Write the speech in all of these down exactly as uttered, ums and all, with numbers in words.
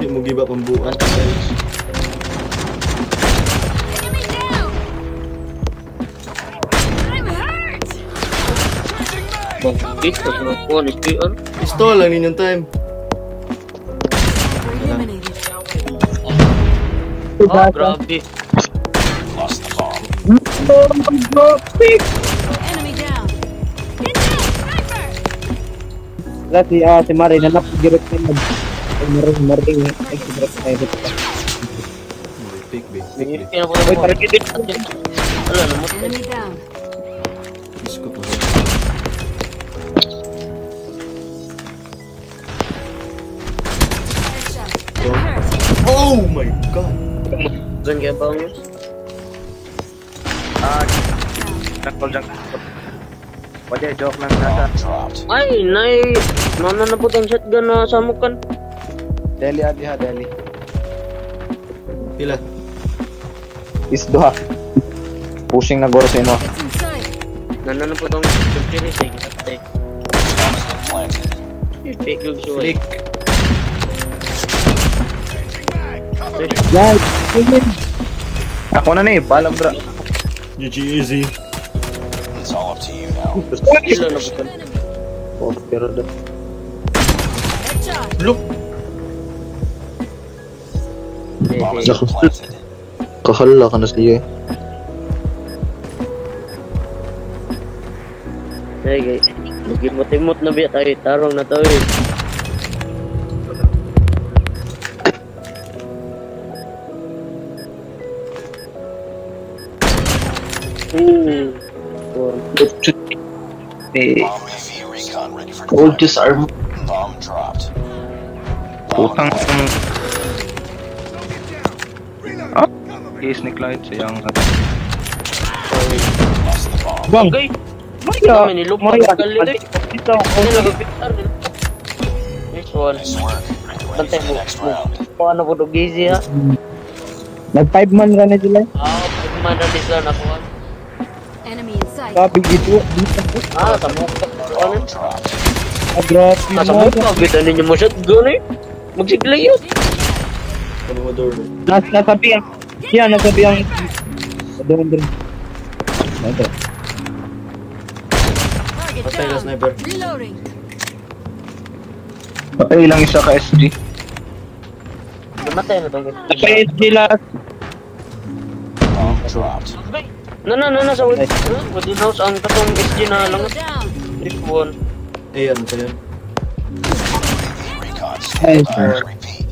Dia mau gibah pembunuhan katanya. Pistol lang ninyong time. Oh, grabe. Lost the bomb. Lahat si, ah, si Mari na nap-direct na mag Maring, ay direct na edit ka. Pick, pick, pick. Uy, targeted. Wala, namatay. Isko po. Oh my god. Diyan kaya ba yun? Ah, nakol dyan. Wala, joke lang nasa. Ay, nay. Mana na po tayong shotgun na samukan. Deli adi ha, deli. Pila? Is doha. Pushing na goro sa ino. Nana na po tayong shotgun sa ino. Flick. Flick. Guys, ako na na eh, balam bra. G G easy. It's all up to you now. Oh, pero da. Look. Kahala ka na siya eh. Hey guys, magimot-imot na biya tayo, tarong na tayo eh. Hmm. Hold this arm. Bomb dropped. Utang. Ah, case ni Clyde sayang. Bang. Gay. Maya, Maya kali deh. Kita orang kita. Next one. Nanti mau. Ano po do gizi ya? Nag five man ka na sila. Ah, five man na sila na po. Tapi gitu bisa put ah sama orang drop sama kok kita ni nyemot go ni magsiglay yun nas nasabi yang iya nasabi yang doon doon nato patay na sniper patay lang isa ka S G namatay na tong patay S G last dropped. No no no no sa wait. Pwede na ang katong S G na lang. Trip one. Eh ano tayo? Hey.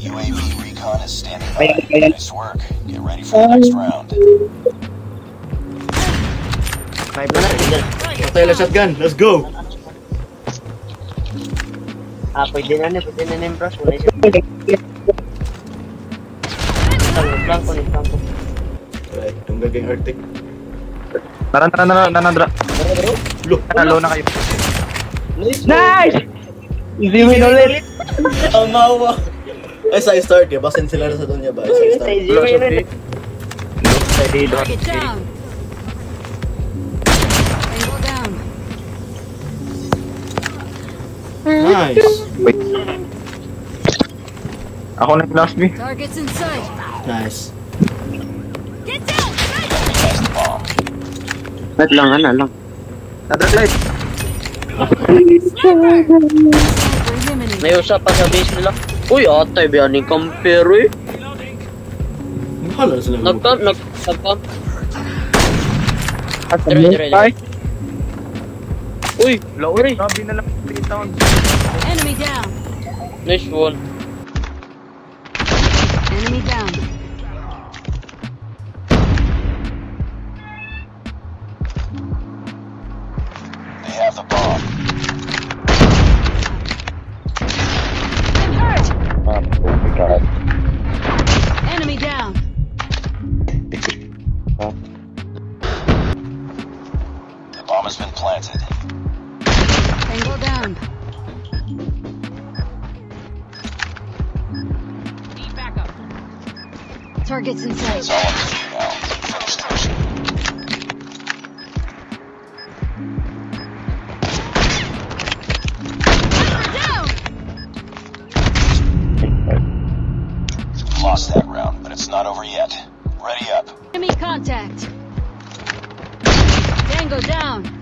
U A V recon is standing by. Nice work. Get ready for the next round. Kaya na din. Patay la shotgun. Let's go. Ah pwede na ni pwede na ni bro. Wala siya. Lang ko ni tanto. Right, tunggagay Arctic. Tara, tara, tara, tara, tara. Low na kayo. Nice! Easy win ulit. Ang mawa. Ay, sa start ya. Basin sila na sa doon niya ba? Sa start. Easy win ulit. Target down. Angle down. Nice. Wait. Ako na blast me. Target's in sight. Nice. Get down! Light lang, ano lang. Nadrat light! May usap pa sa base nila. Uy, atay, biya ni Kampero eh. Mahala sila. Nag-camp, nag-camp. Diretso, diretso. Uy, lower eh. Grabe na lang. Enemy down. Nice one. Enemy down. Targets in sight. Down. We've lost that round, but it's not over yet. Ready up. Enemy contact. Tango down.